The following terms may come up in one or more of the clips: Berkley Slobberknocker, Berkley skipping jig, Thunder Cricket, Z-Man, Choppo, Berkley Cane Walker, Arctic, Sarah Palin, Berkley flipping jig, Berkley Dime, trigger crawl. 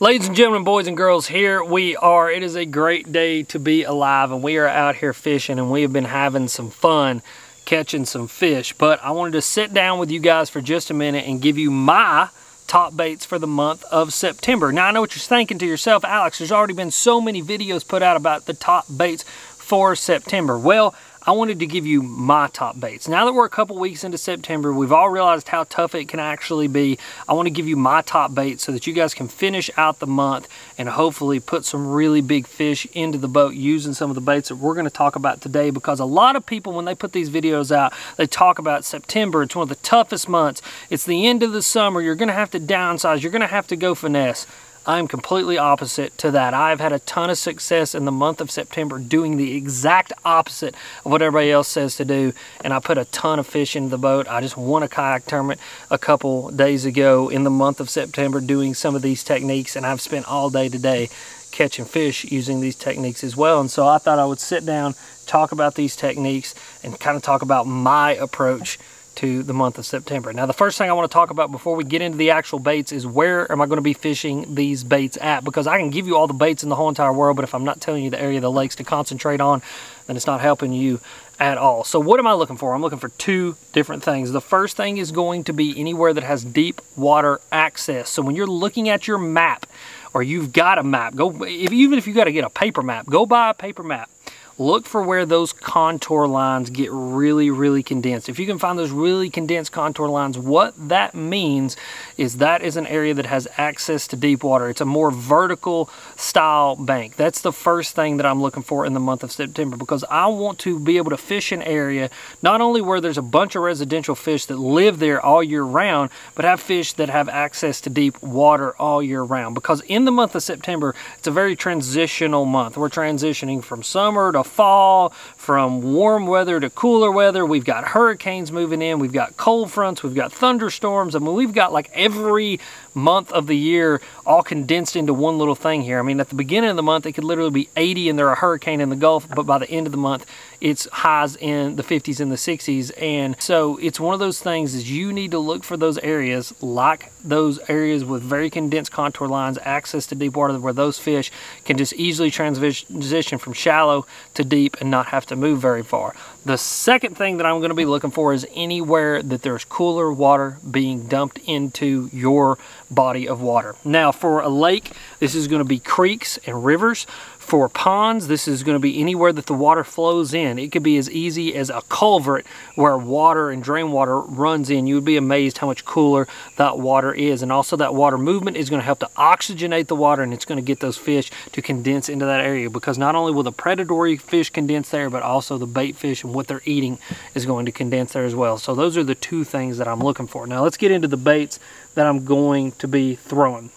Ladies and gentlemen, boys and girls, here we are. It is a great day to be alive, and we are out here fishing, and we have been having some fun catching some fish. But I wanted to sit down with you guys for just a minute and give you my top baits for the month of September. Now, I know what you're thinking to yourself, Alex, there's already been so many videos put out about the top baits for September. Well, I wanted to give you my top baits. Now that we're a couple weeks into September, we've all realized how tough it can actually be. I want to give you my top baits so that you guys can finish out the month and hopefully put some really big fish into the boat using some of the baits that we're going to talk about today, because a lot of people, when they put these videos out, they talk about September. It's one of the toughest months. It's the end of the summer. You're going to have to downsize. You're going to have to go finesse. I'm completely opposite to that. I've had a ton of success in the month of September doing the exact opposite of what everybody else says to do, and I put a ton of fish into the boat. I just won a kayak tournament a couple days ago in the month of September doing some of these techniques, and I've spent all day today catching fish using these techniques as well. And so I thought I would sit down, talk about these techniques, and kind of talk about my approach to the month of September. Now, the first thing I want to talk about before we get into the actual baits is where am I going to be fishing these baits at, because I can give you all the baits in the whole entire world, but if I'm not telling you the area of the lakes to concentrate on, then it's not helping you at all. So what am I looking for? I'm looking for two different things. The first thing is going to be anywhere that has deep water access. So when you're looking at your map, or you've got a map, even if you got to get a paper map, go buy a paper map. Look for where those contour lines get really, really condensed. If you can find those really condensed contour lines, what that means is that is an area that has access to deep water. It's a more vertical style bank. That's the first thing that I'm looking for in the month of September, because I want to be able to fish an area not only where there's a bunch of residential fish that live there all year round, but have fish that have access to deep water all year round. Because in the month of September, it's a very transitional month. We're transitioning from summer to fall, from warm weather to cooler weather. We've got hurricanes moving in, we've got cold fronts, we've got thunderstorms. I mean, we've got like every month of the year all condensed into one little thing here. I mean, at the beginning of the month, it could literally be 80 and there's a hurricane in the Gulf, but by the end of the month, it's highs in the 50s and the 60s. And so it's one of those things is you need to look for those areas, like those areas with very condensed contour lines, access to deep water, where those fish can just easily transition from shallow to deep and not have to move very far. The second thing that I'm going to be looking for is anywhere that there's cooler water being dumped into your body of water. Now, for a lake, this is going to be creeks and rivers. For ponds, this is going to be anywhere that the water flows in. It could be as easy as a culvert where water and drain water runs in. You would be amazed how much cooler that water is. And also that water movement is going to help to oxygenate the water, and it's going to get those fish to condense into that area, because not only will the predatory fish condense there, but also the bait fish and what they're eating is going to condense there as well. So those are the two things that I'm looking for. Now let's get into the baits that I'm going to be throwing.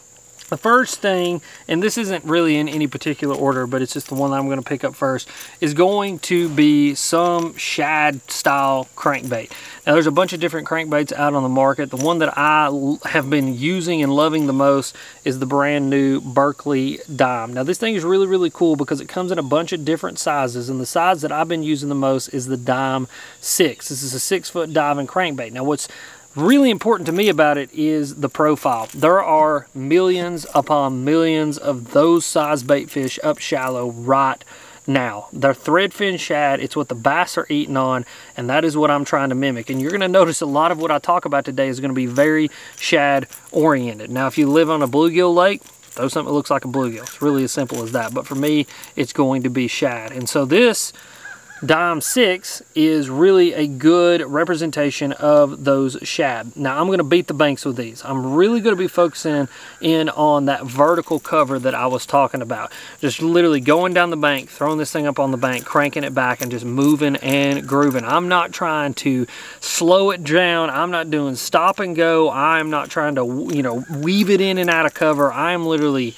The first thing, and this isn't really in any particular order, but it's just the one that I'm going to pick up first, is going to be some shad style crankbait. Now, there's a bunch of different crankbaits out on the market. The one that I have been using and loving the most is the brand new Berkley Dime. Now, this thing is really, really cool because it comes in a bunch of different sizes, and the size that I've been using the most is the Dime 6. This is a 6-foot diving crankbait. Now, what's really important to me about it is the profile. There are millions upon millions of those size bait fish up shallow right now. They're threadfin shad. It's what the bass are eating on, and that is what I'm trying to mimic. And you're going to notice a lot of what I talk about today is going to be very shad oriented. Now, if you live on a bluegill lake, throw something that looks like a bluegill. It's really as simple as that. But for me, it's going to be shad. And so this Dime 6 is really a good representation of those shad. Now, I'm going to beat the banks with these. I'm really going to be focusing in on that vertical cover that I was talking about. Just literally going down the bank, throwing this thing up on the bank, cranking it back, and just moving and grooving. I'm not trying to slow it down. I'm not doing stop and go. I'm not trying to, you know, weave it in and out of cover. I'm literally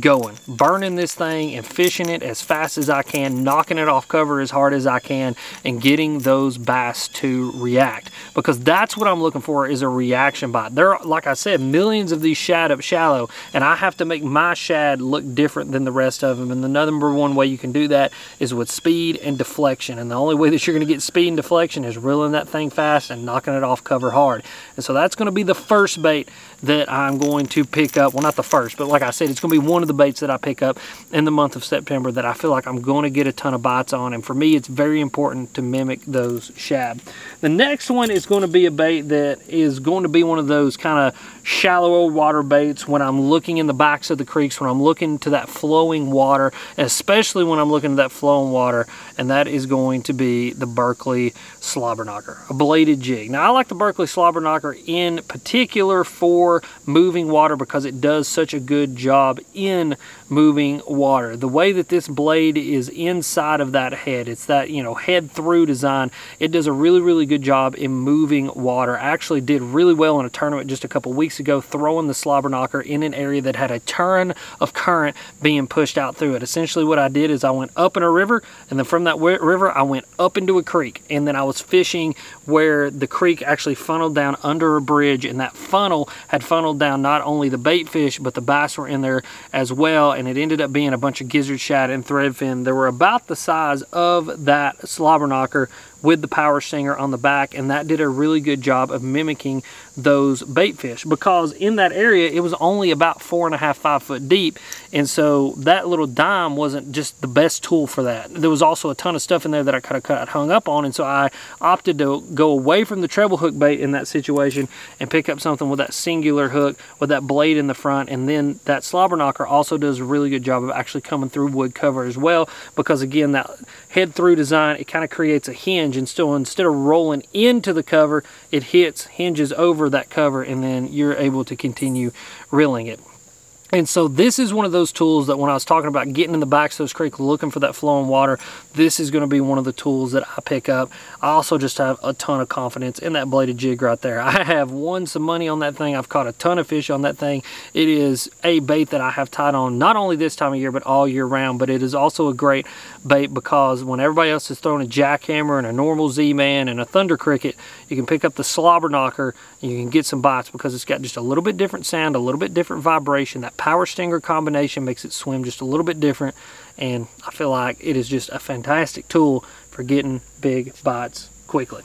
going, burning this thing and fishing it as fast as I can, knocking it off cover as hard as I can, and getting those bass to react, because that's what I'm looking for, is a reaction bite. There are, like I said, millions of these shad up shallow, and I have to make my shad look different than the rest of them. And the number one way you can do that is with speed and deflection, and the only way that you're going to get speed and deflection is reeling that thing fast and knocking it off cover hard. And so that's going to be the first bait that I'm going to pick up. Well, not the first, but like I said, it's going to be one of the baits that I pick up in the month of September that I feel like I'm going to get a ton of bites on. And for me, it's very important to mimic those shad. The next one is going to be a bait that is going to be one of those kind of shallow water baits. When I'm looking in the backs of the creeks, when I'm looking to that flowing water, especially when I'm looking to that flowing water, and that is going to be the Berkley Slobberknocker, a bladed jig. Now, I like the Berkley Slobberknocker in particular for moving water because it does such a good job in moving water. The way that this blade is inside of that head, it's that, you know, head through design, it does a really good job in moving water. I actually did really well in a tournament just a couple weeks ago throwing the Slobberknocker in an area that had a ton of current being pushed out through it. Essentially what I did is I went up in a river, and then from that river I went up into a creek, and then I was fishing where the creek actually funneled down under a bridge, and that funnel had funneled down not only the bait fish but the bass were in there as well, and it ended up being a bunch of gizzard shad and threadfin. They were about the size of that Slobberknocker with the power stinger on the back, and that did a really good job of mimicking those bait fish, because in that area it was only about 4.5 to 5 foot deep, and so that little dime wasn't just the best tool for that. There was also a ton of stuff in there that I could have hung up on, and so I opted to go away from the treble hook bait in that situation and pick up something with that singular hook with that blade in the front. And then that Slobberknocker also does a really good job of actually coming through wood cover as well, because again, that head through design, it kind of creates a hinge, and still instead of rolling into the cover, it hinges over that cover, and then you're able to continue reeling it. And so this is one of those tools that when I was talking about getting in the backs of those creeks looking for that flowing water, this is going to be one of the tools that I pick up. I also just have a ton of confidence in that bladed jig right there. I have won some money on that thing. I've caught a ton of fish on that thing. It is a bait that I have tied on not only this time of year but all year round, but it is also a great bait because when everybody else is throwing a jackhammer and a normal Z-Man and a Thunder Cricket, you can pick up the Slobberknocker and you can get some bites because it's got just a little bit different sound, a little bit different vibration. That power stinger combination makes it swim just a little bit different, and I feel like it is just a fantastic tool for getting big bites quickly.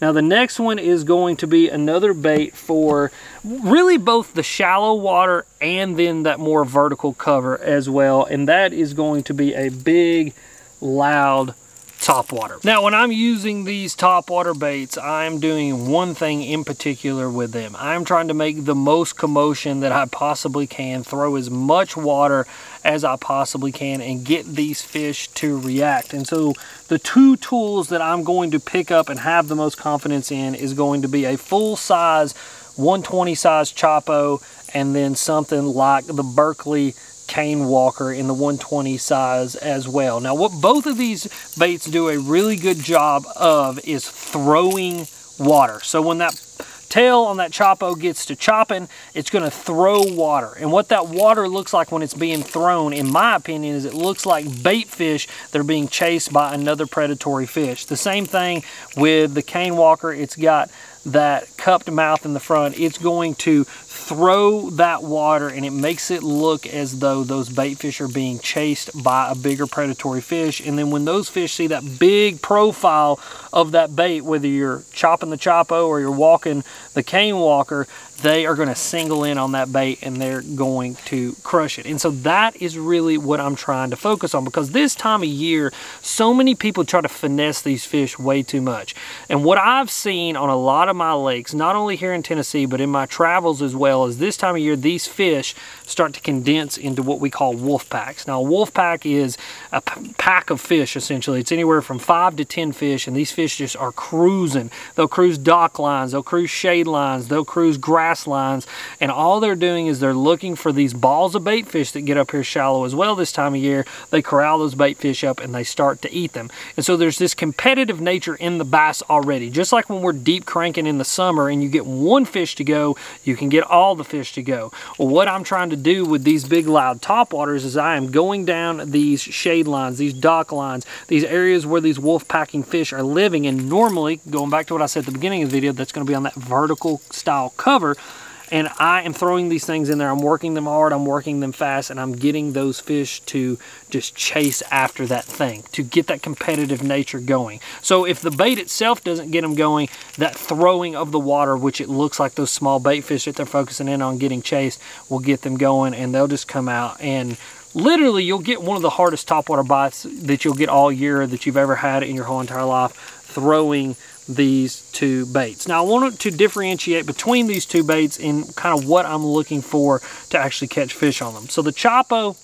Now the next one is going to be another bait for really both the shallow water and then that more vertical cover as well, and that is going to be a big loud topwater. Now when I'm using these topwater baits, I'm doing one thing in particular with them. I'm trying to make the most commotion that I possibly can, throw as much water as I possibly can, and get these fish to react. And so the two tools that I'm going to pick up and have the most confidence in is going to be a full size 120 size Choppo, and then something like the Berkley Cane Walker in the 120 size as well. Now what both of these baits do a really good job of is throwing water. So when that tail on that Choppo gets to chopping, it's going to throw water. And what that water looks like when it's being thrown, in my opinion, is it looks like bait fish that are being chased by another predatory fish. The same thing with the Cane Walker. It's got that cupped mouth in the front. It's going to throw that water, and it makes it look as though those bait fish are being chased by a bigger predatory fish. And then when those fish see that big profile of that bait, whether you're chopping the Choppo or you're walking the Cane Walker, they are going to single in on that bait and they're going to crush it. And so that is really what I'm trying to focus on, because this time of year, so many people try to finesse these fish way too much. And what I've seen on a lot of my lakes, not only here in Tennessee, but in my travels as well, is this time of year, these fish start to condense into what we call wolf packs. Now, a wolf pack is a pack of fish, essentially. It's anywhere from 5 to 10 fish, and these fish just are cruising. They'll cruise dock lines, they'll cruise shade lines, they'll cruise grass lines, and all they're doing is they're looking for these balls of bait fish that get up here shallow as well. This time of year, they corral those bait fish up and they start to eat them. And so there's this competitive nature in the bass already. Just like when we're deep cranking second in the summer and you get one fish to go, you can get all the fish to go. Well, what I'm trying to do with these big loud topwaters is I am going down these shade lines, these dock lines, these areas where these wolf packing fish are living. And normally, going back to what I said at the beginning of the video, that's going to be on that vertical style cover. And I am throwing these things in there. I'm working them hard, I'm working them fast, and I'm getting those fish to just chase after that thing, to get that competitive nature going. So if the bait itself doesn't get them going, that throwing of the water, which it looks like those small bait fish that they're focusing in on getting chased, will get them going, and they'll just come out and literally you'll get one of the hardest topwater bites that you'll get all year that you've ever had in your whole entire life, throwing these two baits. Now I wanted to differentiate between these two baits and kind of what I'm looking for to actually catch fish on them. So the Choppo,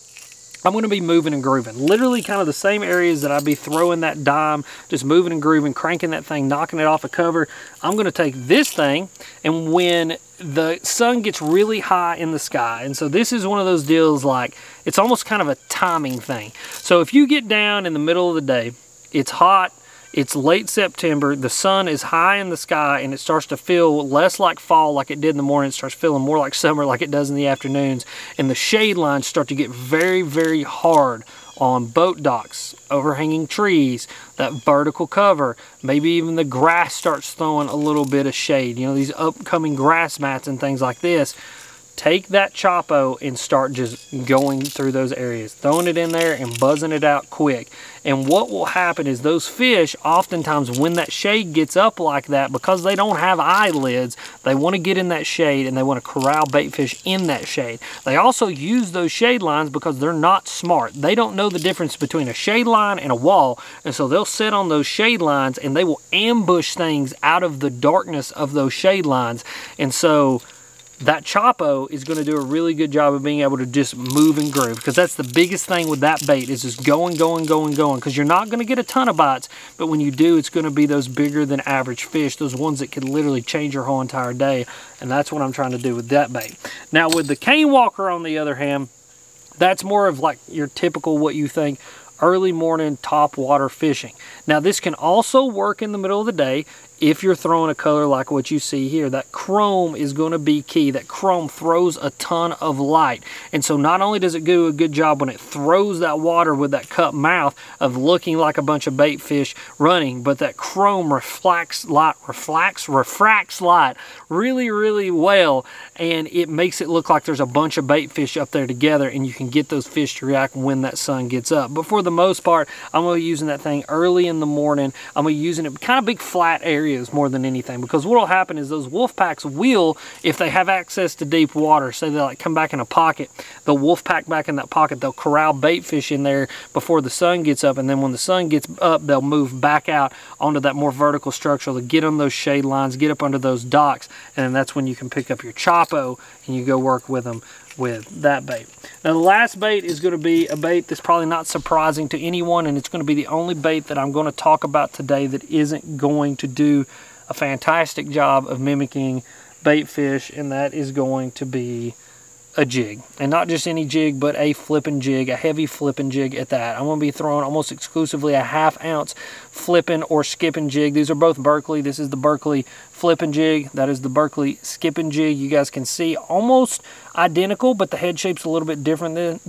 I'm going to be moving and grooving, literally kind of the same areas that I'd be throwing that dime, just moving and grooving, cranking that thing, knocking it off a cover. I'm going to take this thing, and when the sun gets really high in the sky, and so this is one of those deals, like it's almost kind of a timing thing. So if you get down in the middle of the day, it's hot, it's late September, the sun is high in the sky, and it starts to feel less like fall like it did in the morning. It starts feeling more like summer like it does in the afternoons. And the shade lines start to get very, very hard on boat docks, overhanging trees, that vertical cover. Maybe even the grass starts throwing a little bit of shade. You know, these upcoming grass mats and things like this. Take that Choppo and start just going through those areas, throwing it in there and buzzing it out quick. And what will happen is those fish, oftentimes when that shade gets up like that, because they don't have eyelids, they want to get in that shade and they want to corral bait fish in that shade. They also use those shade lines because they're not smart. They don't know the difference between a shade line and a wall. And so they'll sit on those shade lines and they will ambush things out of the darkness of those shade lines. And so that Choppo is going to do a really good job of being able to just move and groove, because that's the biggest thing with that bait, is just going, going, going, going, because you're not going to get a ton of bites, but when you do, it's going to be those bigger than average fish, those ones that could literally change your whole entire day, and that's what I'm trying to do with that bait. Now with the Cane Walker, on the other hand, that's more of like your typical, what you think, early morning top water fishing. Now this can also work in the middle of the day if you're throwing a color like what you see here. That chrome is going to be key. That chrome throws a ton of light, and so not only does it do a good job when it throws that water with that cut mouth of looking like a bunch of bait fish running, but that chrome refracts light really, really well, and it makes it look like there's a bunch of bait fish up there together, and you can get those fish to react when that sun gets up. But for the most part, I'm going to be using that thing early in the morning. I'm going to be using it kind of big flat areas more than anything, because what will happen is those wolf packs will, if they have access to deep water, say they like come back in a pocket, the wolf pack back in that pocket, they'll corral bait fish in there before the sun gets up, and then when the sun gets up, they'll move back out onto that more vertical structure. They'll get on those shade lines, get up under those docks, and that's when you can pick up your Choppo and you go work with them with that bait. Now the last bait is going to be a bait that's probably not surprising to anyone, and it's going to be the only bait that I'm going to talk about today that isn't going to do a fantastic job of mimicking bait fish, and that is going to be a jig. And not just any jig, but a flipping jig, a heavy flipping jig at that. I'm going to be throwing almost exclusively a ½ ounce flipping or skipping jig. These are both Berkley. This is the Berkley flipping jig, that is the Berkley skipping jig. You guys can see almost identical, but the head shape's a little bit different.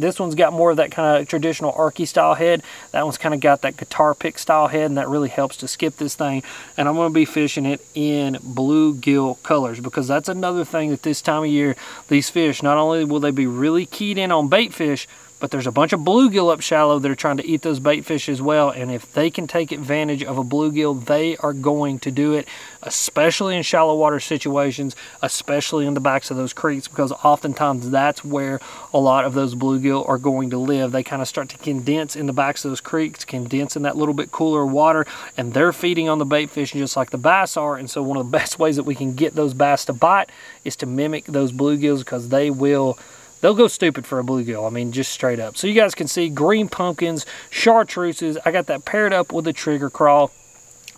This one's got more of that kind of traditional arky style head. That one's kind of got that guitar pick style head, and that really helps to skip this thing. And I'm going to be fishing it in bluegill colors, because that's another thing that this time of year, these fish, not only will they be really keyed in on bait fish, but there's a bunch of bluegill up shallow that are trying to eat those bait fish as well. And if they can take advantage of a bluegill, they are going to do it, especially in shallow water situations, especially in the backs of those creeks, because oftentimes that's where a lot of those bluegill are going to live. They kind of start to condense in the backs of those creeks, condense in that little bit cooler water, and they're feeding on the bait fish just like the bass are. And so one of the best ways that we can get those bass to bite is to mimic those bluegills, because they will... they'll go stupid for a bluegill, I mean, just straight up. So you guys can see green pumpkins, chartreuses. I got that paired up with a trigger crawl.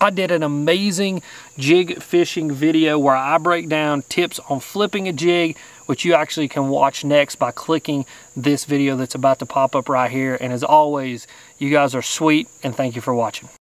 I did an amazing jig fishing video where I break down tips on flipping a jig, which you actually can watch next by clicking this video that's about to pop up right here. And as always, you guys are sweet, and thank you for watching.